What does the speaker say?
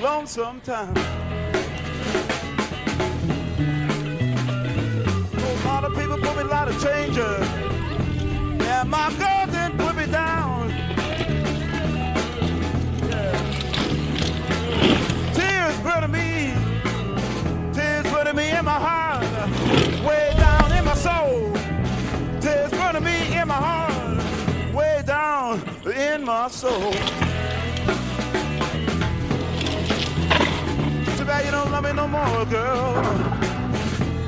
long sometimes. A lot of people put me, a lot of changes. Yeah, my girl didn't put me down. Yeah. Tears burning me in my heart, way down in my soul. Tears burning me in my heart, way down in my soul. Too bad you don't love me no more, girl.